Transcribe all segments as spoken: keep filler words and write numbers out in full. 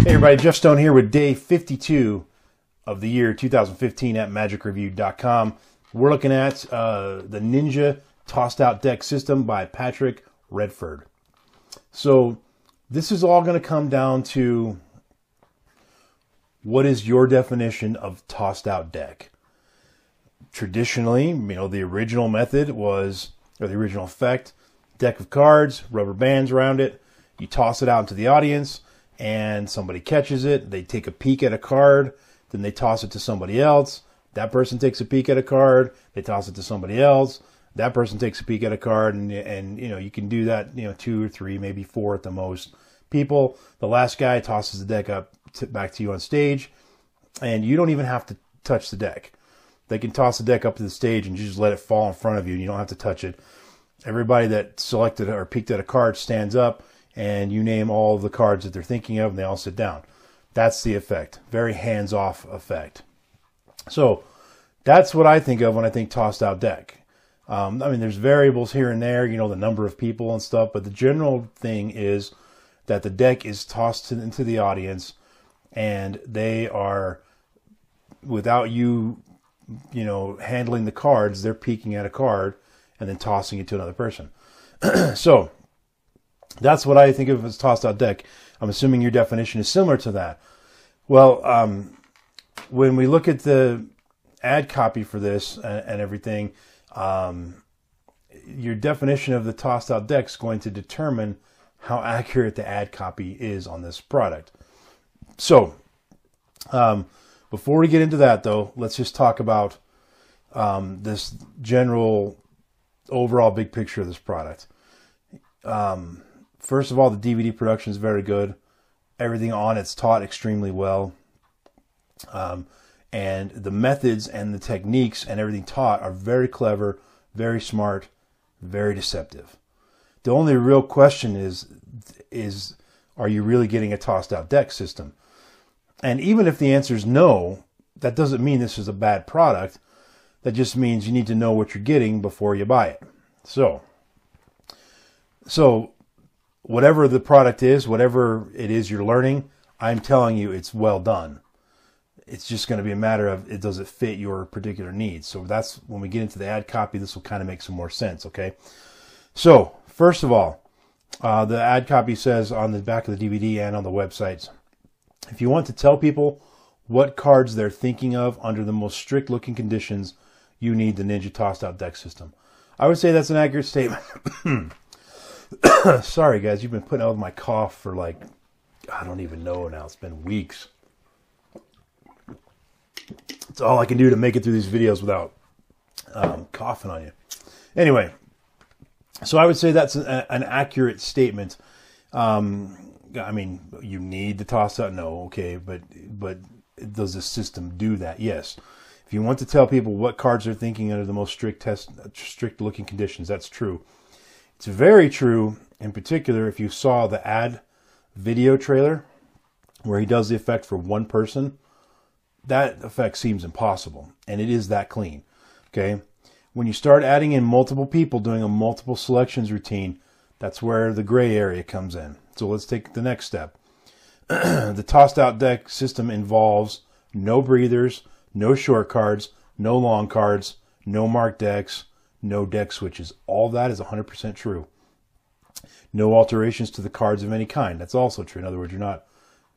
Hey everybody, Jeff Stone here with day fifty-two of the year two thousand fifteen at magic review dot com. We're looking at uh, the Ninja Tossed Out Deck System by Patrick Redford. So this is all going to come down to what is your definition of tossed out deck. Traditionally, you know, the original method was, or the original effect, deck of cards, rubber bands around it. You toss it out to the audience and somebody catches it. They take a peek at a card, then they toss it to somebody else. That person takes a peek at a card, they toss it to somebody else. That person takes a peek at a card, and, and you know, you can do that, you know, two or three, maybe four at the most people. The last guy tosses the deck up to, back to you on stage, and you don't even have to touch the deck. They can toss the deck up to the stage and you just let it fall in front of you, and you don't have to touch it. Everybody that selected or peeked at a card stands up, and you name all the cards that they're thinking of, and they all sit down. That's the effect. Very hands-off effect. So that's what I think of when I think tossed out deck. Um, I mean, there's variables here and there, you know, the number of people and stuff, but the general thing is that the deck is tossed into the audience, and they are, without you you know, handling the cards, they're peeking at a card and then tossing it to another person. So that's what I think of as tossed out deck. I'm assuming your definition is similar to that. Well, um, when we look at the ad copy for this and, and everything, um, your definition of the tossed out deck is going to determine how accurate the ad copy is on this product. So, um, before we get into that, though, let's just talk about um, this general overall big picture of this product. Um, first of all, the D V D production is very good. Everything on it's taught extremely well. Um, and the methods and the techniques and everything taught are very clever, very smart, very deceptive. The only real question is, is are you really getting a tossed out deck system? And even if the answer is no, that doesn't mean this is a bad product. That just means you need to know what you're getting before you buy it. So, so whatever the product is, whatever it is you're learning, I'm telling you it's well done. It's just going to be a matter of, it does it fit your particular needs? So that's when we get into the ad copy, this will kind of make some more sense, okay? So, first of all, uh, the ad copy says on the back of the D V D and on the websites, if you want to tell people what cards they're thinking of under the most strict looking conditions, you need the Ninja Tossed Out Deck System. I would say that's an accurate statement. Sorry guys, you've been putting out with my cough for like, I don't even know now, it's been weeks. It's all I can do to make it through these videos without um, coughing on you. Anyway, so I would say that's an, an accurate statement. Um, I mean, you need the toss out? No, okay, but but does the system do that? Yes. If you want to tell people what cards they're thinking under the most strict test, strict looking conditions, that's true. It's very true, in particular, if you saw the ad video trailer where he does the effect for one person, that effect seems impossible, and it is that clean, okay? When you start adding in multiple people doing a multiple selections routine, that's where the gray area comes in. So let's take the next step. The tossed out deck system involves no breathers, no short cards, no long cards, no marked decks, no deck switches. All that is one hundred percent true. No alterations to the cards of any kind. That's also true. In other words, you're not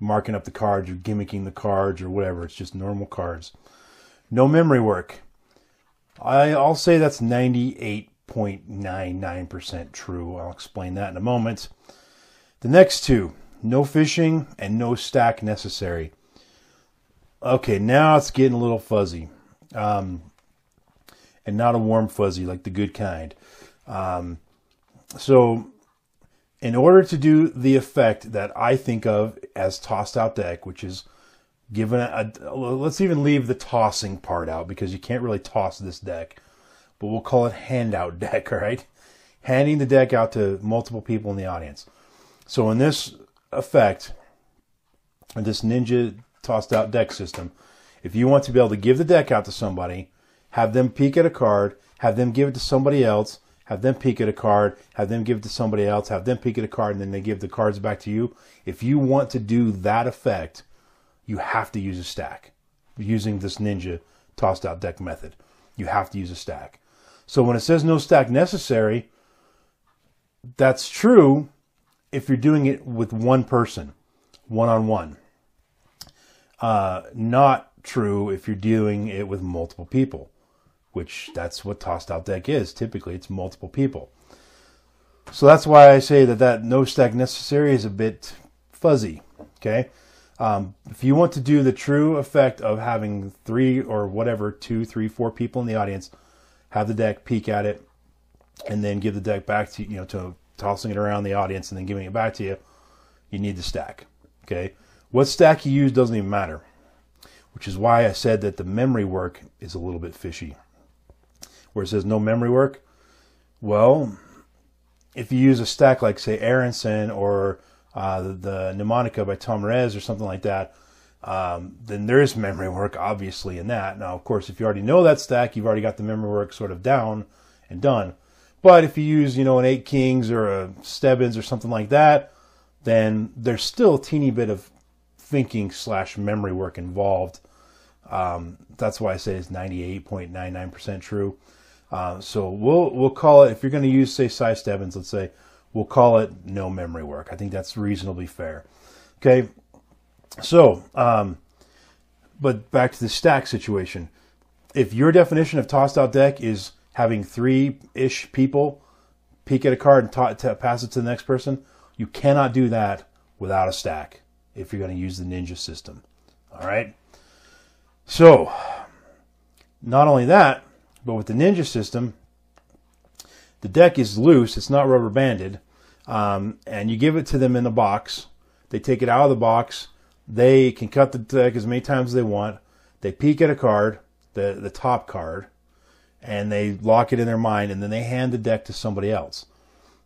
marking up the cards, you're gimmicking the cards or whatever. It's just normal cards. No memory work. I, I'll say that's ninety-eight point nine nine percent true. I'll explain that in a moment. The next two, no fishing and no stack necessary. Okay, now it's getting a little fuzzy, um, and not a warm fuzzy like the good kind. Um, so in order to do the effect that I think of as tossed out deck, which is given a, a let's even leave the tossing part out because you can't really toss this deck, but we'll call it handout deck, all right? Handing the deck out to multiple people in the audience. So in this effect, this Ninja Tossed Out Deck System, if you want to be able to give the deck out to somebody, have them peek at a card, have them give it to somebody else, have them peek at a card, have them give it to somebody else, have them peek at a card, and then they give the cards back to you. If you want to do that effect, you have to use a stack using this Ninja Tossed Out Deck method. You have to use a stack. So when it says no stack necessary, that's true if you're doing it with one person, one-on-one. Uh, not true if you're doing it with multiple people, which that's what Tossed Out Deck is. Typically, it's multiple people. So that's why I say that that no stack necessary is a bit fuzzy, okay? Um, if you want to do the true effect of having three or whatever, two, three, four people in the audience, have the deck, peek at it, and then give the deck back to, you know, to tossing it around the audience and then giving it back to you, you need the stack, okay? What stack you use doesn't even matter, which is why I said that the memory work is a little bit fishy. Where it says no memory work, well, if you use a stack like, say, Aronson or uh, the, the Mnemonica by Tom Rez or something like that, um, then there is memory work, obviously, in that. Now, of course, if you already know that stack, you've already got the memory work sort of down and done. But if you use, you know, an eight Kings or a Stebbins or something like that, then there's still a teeny bit of thinking slash memory work involved. Um, that's why I say it's ninety-eight point nine nine percent true. Uh, so we'll we'll call it, if you're going to use, say, Cy Stebbins, let's say, we'll call it no memory work. I think that's reasonably fair. Okay, so, um, but back to the stack situation. If your definition of tossed out deck is having three-ish people peek at a card and t t pass it to the next person, you cannot do that without a stack if you're going to use the Ninja system. All right? So, not only that, but with the Ninja system, the deck is loose. It's not rubber banded. Um, and you give it to them in the box. They take it out of the box. They can cut the deck as many times as they want. They peek at a card, the, the top card, and they lock it in their mind, and then they hand the deck to somebody else.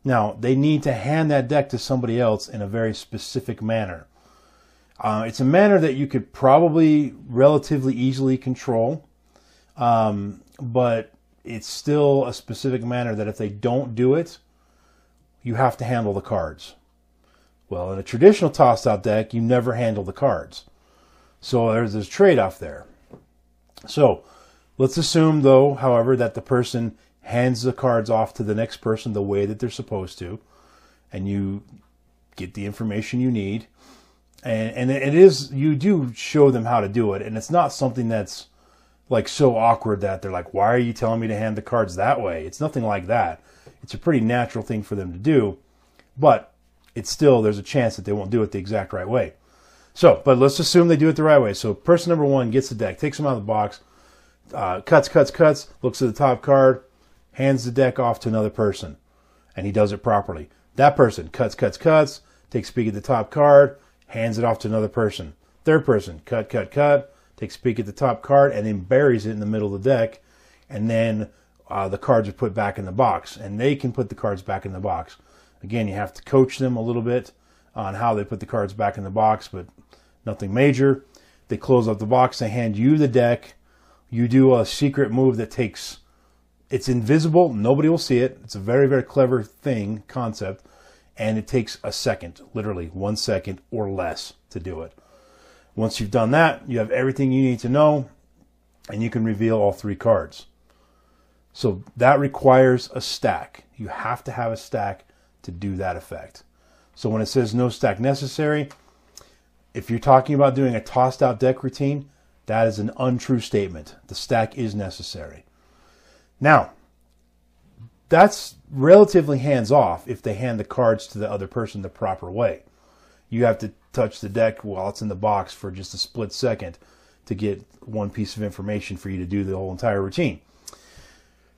Now, they need to hand that deck to somebody else in a very specific manner. Uh, it's a manner that you could probably relatively easily control. Um, but it's still a specific manner that if they don't do it, you have to handle the cards. Well, in a traditional tossed out deck, you never handle the cards. So there's this trade-off there. So let's assume, though, however, that the person hands the cards off to the next person the way that they're supposed to, and you get the information you need. And, and it is, you do show them how to do it, and it's not something that's like so awkward that they're like, why are you telling me to hand the cards that way? It's nothing like that. It's a pretty natural thing for them to do, but it's still, there's a chance that they won't do it the exact right way. So, but let's assume they do it the right way. So person number one gets the deck, takes them out of the box, uh, cuts, cuts, cuts, looks at the top card, hands the deck off to another person, and he does it properly. That person cuts, cuts, cuts, takes a peek at the top card, hands it off to another person. Third person, cut, cut, cut, takes a peek at the top card, and then buries it in the middle of the deck, and then uh, the cards are put back in the box, and they can put the cards back in the box. Again, you have to coach them a little bit on how they put the cards back in the box, but nothing major. They close up the box, they hand you the deck, you do a secret move that takes, it's invisible, nobody will see it, it's a very, very clever thing, concept, and it takes a second, literally one second or less to do it. Once you've done that, you have everything you need to know, and you can reveal all three cards. So that requires a stack. You have to have a stack to do that effect. So when it says no stack necessary, if you're talking about doing a tossed out deck routine, that is an untrue statement. The stack is necessary. Now, that's relatively hands off if they hand the cards to the other person the proper way. You have to touch the deck while it's in the box for just a split second to get one piece of information for you to do the whole entire routine.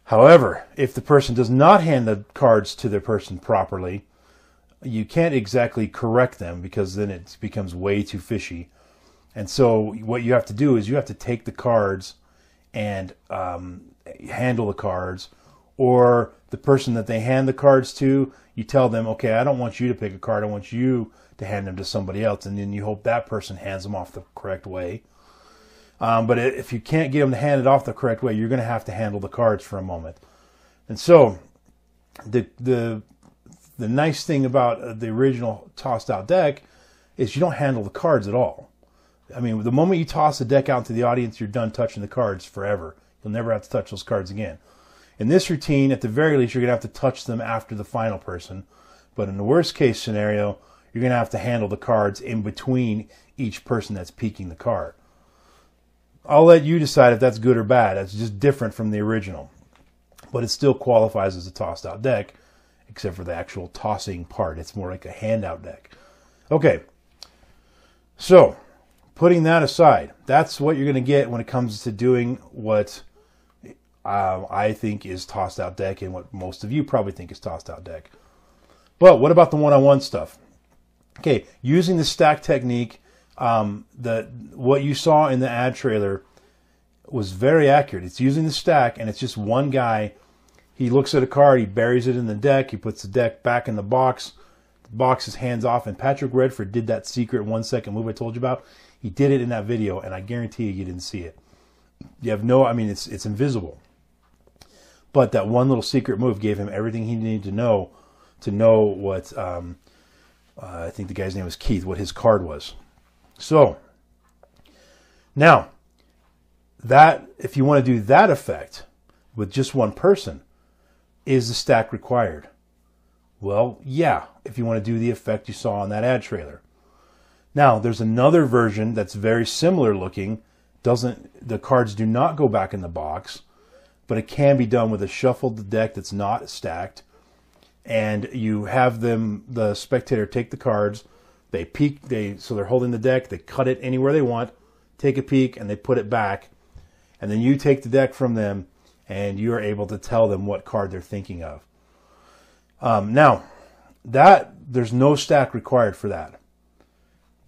However, if the person does not hand the cards to the person properly, you can't exactly correct them because then it becomes way too fishy. And so what you have to do is you have to take the cards and um, handle the cards, or the person that they hand the cards to, you tell them, okay, I don't want you to pick a card, I want you to hand them to somebody else, and then you hope that person hands them off the correct way. Um, but if you can't get them to hand it off the correct way, you're going to have to handle the cards for a moment. And so the the the nice thing about the original Tossed Out deck is you don't handle the cards at all. I mean, the moment you toss a deck out to the audience, you're done touching the cards forever. You'll never have to touch those cards again. In this routine, at the very least, you're going to have to touch them after the final person. But in the worst case scenario, you're going to have to handle the cards in between each person that's peeking the card. I'll let you decide if that's good or bad. That's just different from the original. But it still qualifies as a tossed out deck, except for the actual tossing part. It's more like a handout deck. Okay, so putting that aside, that's what you're going to get when it comes to doing what uh, I think is tossed out deck and what most of you probably think is tossed out deck. But what about the one-on-one stuff? Okay, using the stack technique, um, the, what you saw in the ad trailer was very accurate. It's using the stack, and it's just one guy. He looks at a card, he buries it in the deck, he puts the deck back in the box, the box is hands off, and Patrick Redford did that secret one second move I told you about. He did it in that video, and I guarantee you, you didn't see it. You have no, I mean, it's, it's invisible. But that one little secret move gave him everything he needed to know to know what, um, uh, I think the guy's name was Keith, what his card was. So, now, that, if you want to do that effect with just one person, is the stack required? Well, yeah, if you want to do the effect you saw on that ad trailer. Now, there's another version that's very similar looking. Doesn't, the cards do not go back in the box, but it can be done with a shuffled deck that's not stacked. And you have them, the spectator, take the cards. They peek, they, so they're holding the deck. They cut it anywhere they want, take a peek, and they put it back. And then you take the deck from them, and you're able to tell them what card they're thinking of. Um, now, that there's no stack required for that.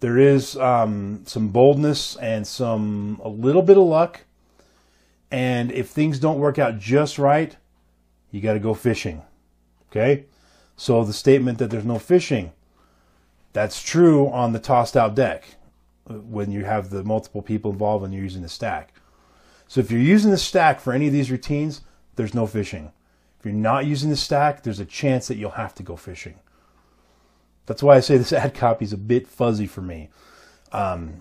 There is um, some boldness and some a little bit of luck. And if things don't work out just right, you got to go fishing. Okay? So the statement that there's no fishing, that's true on the tossed out deck when you have the multiple people involved and you're using the stack. So if you're using the stack for any of these routines, there's no fishing. If you're not using the stack, there's a chance that you'll have to go fishing. That's why I say this ad copy is a bit fuzzy for me. Um,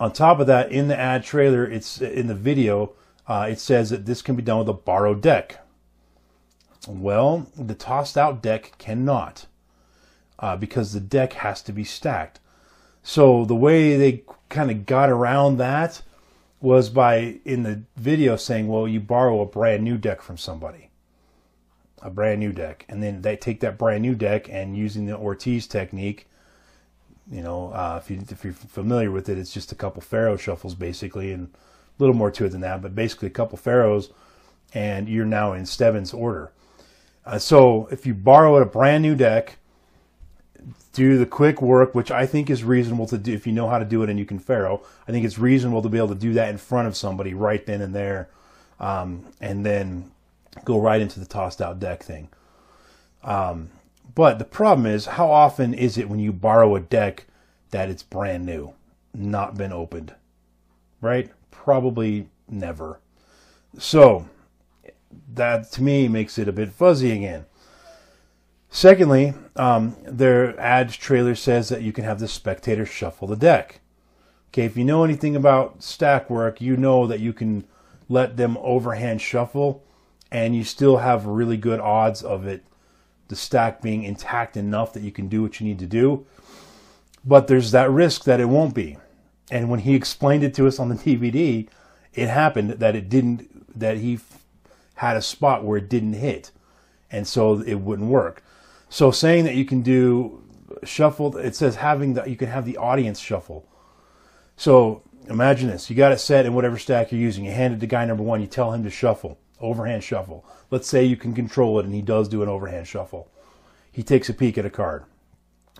on top of that, in the ad trailer, it's in the video, uh, it says that this can be done with a borrowed deck. Well, the tossed out deck cannot uh, because the deck has to be stacked. So the way they kind of got around that was by, in the video, saying, well, you borrow a brand new deck from somebody. A brand new deck. And then they take that brand new deck and using the Ortiz technique, you know, uh, if, you, if you're familiar with it, it's just a couple Pharaoh shuffles basically, and a little more to it than that, but basically a couple Pharaohs, and you're now in Stebbins order. Uh, so if you borrow a brand new deck, do the quick work, which I think is reasonable to do if you know how to do it and you can Pharaoh. I think it's reasonable to be able to do that in front of somebody right then and there, um, and then go right into the tossed out deck thing. Um, but the problem is, how often is it when you borrow a deck that it's brand new, not been opened, right? Probably never. So that to me makes it a bit fuzzy again. Secondly, um, their ad trailer says that you can have the spectator shuffle the deck. Okay, if you know anything about stack work, you know that you can let them overhand shuffle and you still have really good odds of it, the stack being intact enough that you can do what you need to do. But there's that risk that it won't be. And when he explained it to us on the D V D, it happened that it didn't, that he had a spot where it didn't hit. And so it wouldn't work. So saying that you can do shuffled, it says having the, you can have the audience shuffle. So imagine this, you got it set in whatever stack you're using. You hand it to guy number one, you tell him to shuffle, overhand shuffle. Let's say you can control it and he does do an overhand shuffle. He takes a peek at a card.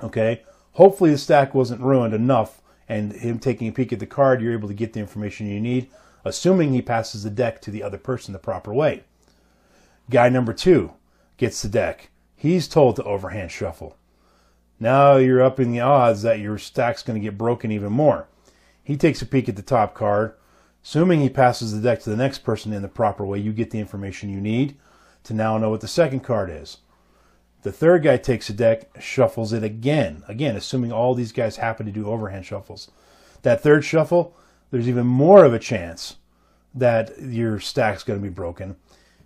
Okay, hopefully the stack wasn't ruined enough and him taking a peek at the card, you're able to get the information you need, assuming he passes the deck to the other person the proper way. Guy number two gets the deck. He's told to overhand shuffle. Now you're up in the odds that your stack's going to get broken even more. He takes a peek at the top card. Assuming he passes the deck to the next person in the proper way, you get the information you need to now know what the second card is. The third guy takes a deck, shuffles it again. Again, assuming all these guys happen to do overhand shuffles. That third shuffle, there's even more of a chance that your stack's going to be broken.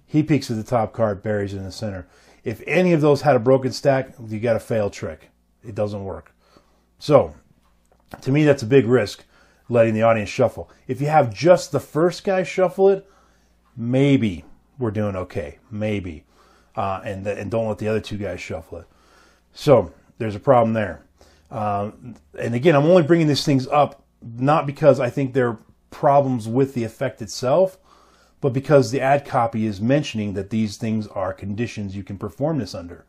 He peeks at the top card, buries it in the center. If any of those had a broken stack, you got a failed trick. It doesn't work. So, to me, that's a big risk, letting the audience shuffle. If you have just the first guy shuffle it, maybe we're doing okay. Maybe. Uh, and, and don't let the other two guys shuffle it. So, there's a problem there. Um, and again, I'm only bringing these things up not because I think they're problems with the effect itself, but because the ad copy is mentioning that these things are conditions you can perform this under.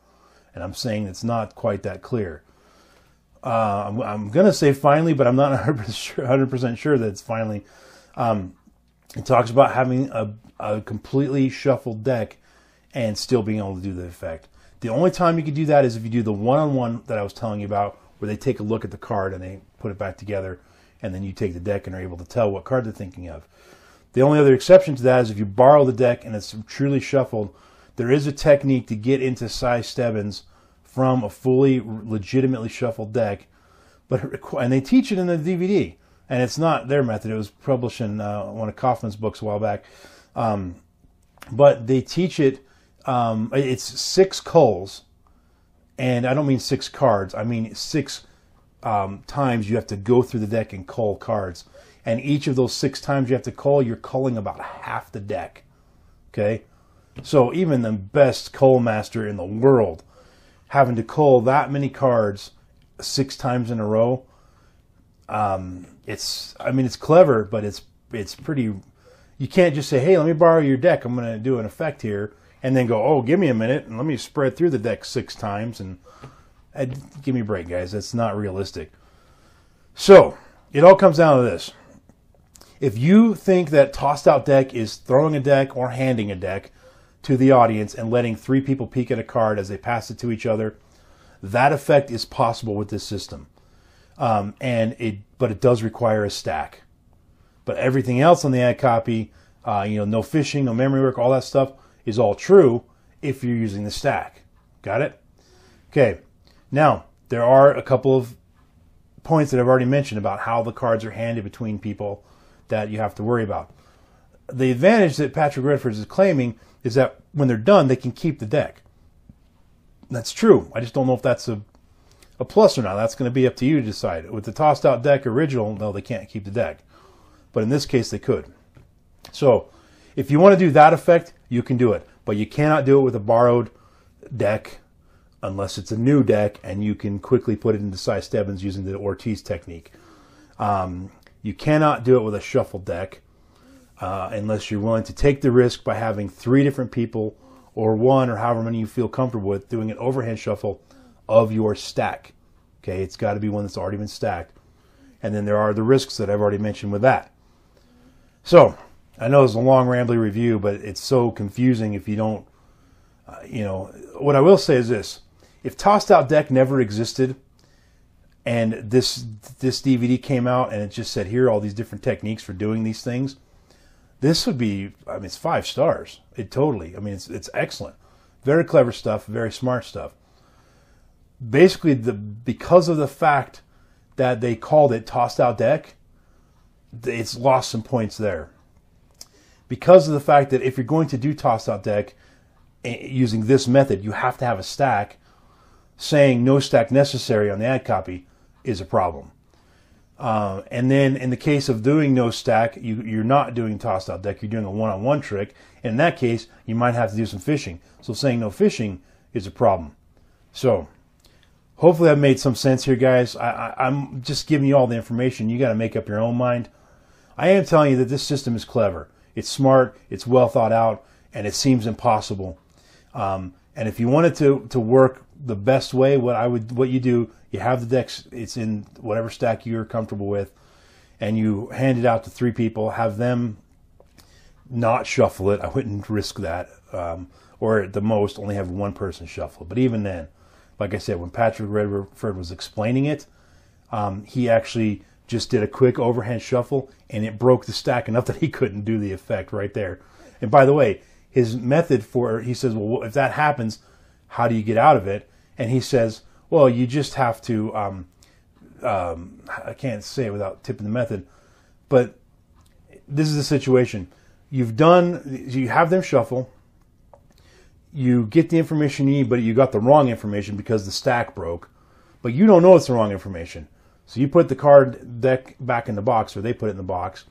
And I'm saying it's not quite that clear. Uh, I'm, I'm going to say finally, but I'm not one hundred percent sure, one hundred percent sure that it's finally. Um, it talks about having a, a completely shuffled deck and still being able to do the effect. The only time you can do that is if you do the one-on-one that I was telling you about, where they take a look at the card and they put it back together, and then you take the deck and are able to tell what card they're thinking of. The only other exception to that is if you borrow the deck and it's truly shuffled. There is a technique to get into Cy Stebbins from a fully, legitimately shuffled deck, but it requ and they teach it in the D V D, and it's not their method. It was published in uh, one of Kaufman's books a while back, um, but they teach it. Um, it's six culls, and I don't mean six cards. I mean six um, times you have to go through the deck and cull cards. And each of those six times you have to cull, you're culling about half the deck. Okay? So even the best cull master in the world, having to cull that many cards six times in a row, um, it's, I mean, it's clever, but it's, it's pretty, you can't just say, hey, let me borrow your deck. I'm going to do an effect here. And then go, oh, give me a minute, and let me spread through the deck six times, and, and give me a break, guys. That's not realistic. So, it all comes down to this. If you think that tossed out deck is throwing a deck or handing a deck to the audience and letting three people peek at a card as they pass it to each other, that effect is possible with this system. Um, and it, but it does require a stack. But everything else on the ad copy, uh, you know, no fishing, no memory work, all that stuff, is all true if you're using the stack. Got it? Okay. Now, there are a couple of points that I've already mentioned about how the cards are handed between people that you have to worry about. The advantage that Patrick Redford is claiming is that when they're done, they can keep the deck. That's true. I just don't know if that's a, a plus or not. That's going to be up to you to decide. With the tossed out deck original, no, they can't keep the deck. But in this case, they could. So, if you want to do that effect, you can do it, but you cannot do it with a borrowed deck unless it's a new deck and you can quickly put it into Cy Stebbins using the Ortiz technique. Um, you cannot do it with a shuffled deck uh, unless you're willing to take the risk by having three different people or one or however many you feel comfortable with doing an overhand shuffle of your stack. Okay, it's got to be one that's already been stacked. And then there are the risks that I've already mentioned with that. So, I know it's a long, rambly review, but it's so confusing if you don't, uh, you know. What I will say is this. If Tossed Out Deck never existed and this, this D V D came out and it just said, here are all these different techniques for doing these things, this would be, I mean, it's five stars. It totally, I mean, it's, it's excellent. Very clever stuff, very smart stuff. Basically, the, because of the fact that they called it Tossed Out Deck, it's lost some points there. Because of the fact that if you're going to do toss-out deck using this method, you have to have a stack. Saying no stack necessary on the ad copy is a problem. Uh, and then in the case of doing no stack, you, you're not doing toss-out deck. You're doing a one-on-one trick. And in that case, you might have to do some fishing. So saying no fishing is a problem. So hopefully I've made some sense here, guys. I, I, I'm just giving you all the information. You got to make up your own mind. I am telling you that this system is clever. It's smart, it's well thought out, and it seems impossible. Um, and if you wanted to, to work the best way, what I would, what you do, you have the decks, it's in whatever stack you're comfortable with, and you hand it out to three people, have them not shuffle it. I wouldn't risk that. Um, or at the most, only have one person shuffle. But even then, like I said, when Patrick Redford was explaining it, um, he actually just did a quick overhand shuffle, and it broke the stack enough that he couldn't do the effect right there. And by the way, his method for, he says, well, if that happens, how do you get out of it? And he says, well, you just have to, um, um, I can't say it without tipping the method, but this is the situation. You've done, you have them shuffle, you get the information you need, but you got the wrong information because the stack broke, but you don't know it's the wrong information. So you put the card deck back in the box, or they put it in the box,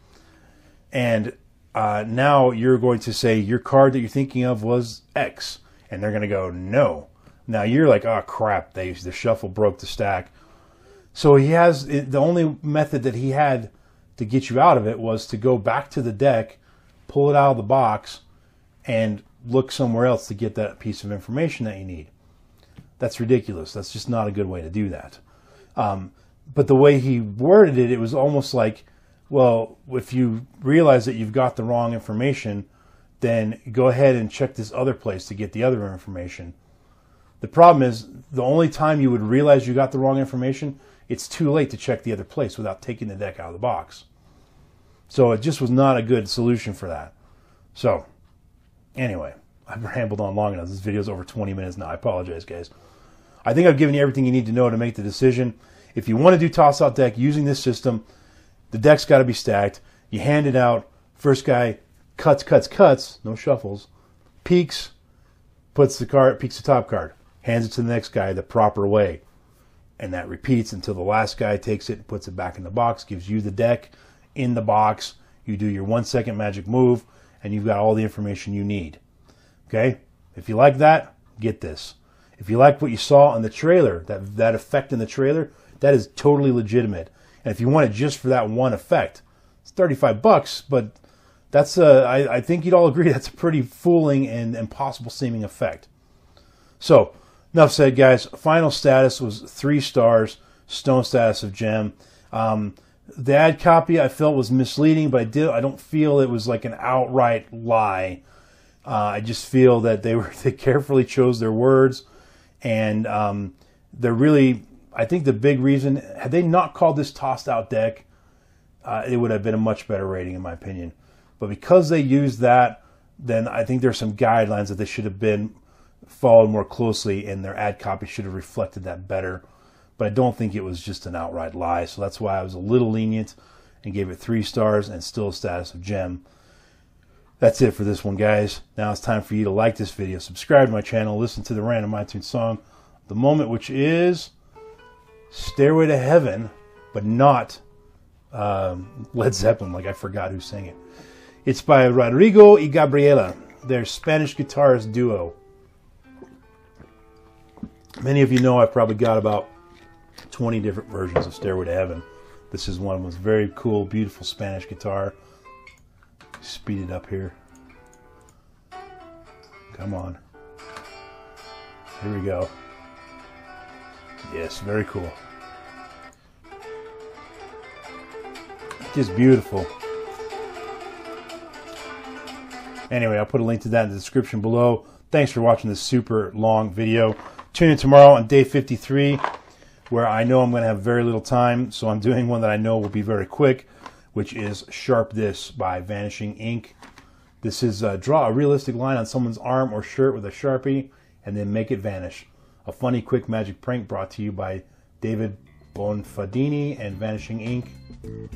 and uh, now you're going to say your card that you're thinking of was X, and they're going to go, no. Now you're like, oh crap, they, the shuffle broke the stack. So he has, the only method that he had to get you out of it was to go back to the deck, pull it out of the box, and look somewhere else to get that piece of information that you need. That's ridiculous. That's just not a good way to do that. Um, but the way he worded it, it was almost like, well, if you realize that you've got the wrong information, then go ahead and check this other place to get the other information. The problem is, the only time you would realize you got the wrong information, it's too late to check the other place without taking the deck out of the box. So it just was not a good solution for that. So, anyway, I've rambled on long enough. This video is over twenty minutes now. I apologize, guys. I think I've given you everything you need to know to make the decision. If you want to do toss-out deck using this system, the deck's got to be stacked. You hand it out. First guy cuts, cuts, cuts. No shuffles. Peeks, puts the card, peeks the top card. Hands it to the next guy the proper way. And that repeats until the last guy takes it and puts it back in the box, gives you the deck in the box. You do your one second magic move, and you've got all the information you need. Okay? If you like that, get this. If you like what you saw on the trailer, that, that effect in the trailer, that is totally legitimate. And if you want it just for that one effect, it's thirty-five bucks, but that's a, I, I think you'd all agree that's a pretty fooling and impossible seeming effect. So, enough said, guys. Final status was three stars, stone status of gem. Um, the ad copy I felt was misleading, but I did I don't feel it was like an outright lie. Uh, I just feel that they were they carefully chose their words, and um, they're really. I think the big reason, had they not called this tossed out deck, uh, it would have been a much better rating in my opinion. But because they used that, then I think there's some guidelines that they should have been followed more closely, and their ad copy should have reflected that better. But I don't think it was just an outright lie, so that's why I was a little lenient and gave it three stars and still a status of gem. That's it for this one, guys. Now it's time for you to like this video, subscribe to my channel, listen to the random iTunes song, The Moment, which is Stairway to Heaven, but not um, Led Zeppelin, like I forgot who sang it. It's by Rodrigo y Gabriela, their Spanish guitarist duo. Many of you know I've probably got about twenty different versions of Stairway to Heaven. This is one of them. It's very cool, beautiful Spanish guitar. Speed it up here. Come on. Here we go. Yes, very cool. Just beautiful. Anyway, I'll put a link to that in the description below. Thanks for watching this super long video. Tune in tomorrow on day fifty-three, where I know I'm going to have very little time, so I'm doing one that I know will be very quick, which is Sharp This by Vanishing Incorporated. This is uh, draw a realistic line on someone's arm or shirt with a Sharpie and then make it vanish. A funny, quick magic prank brought to you by David Bonfadini and Vanishing Incorporated.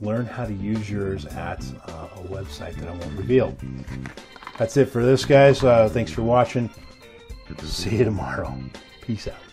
Learn how to use yours at uh, a website that I won't reveal. That's it for this, guys. Uh, thanks for watching. See you tomorrow. Peace out.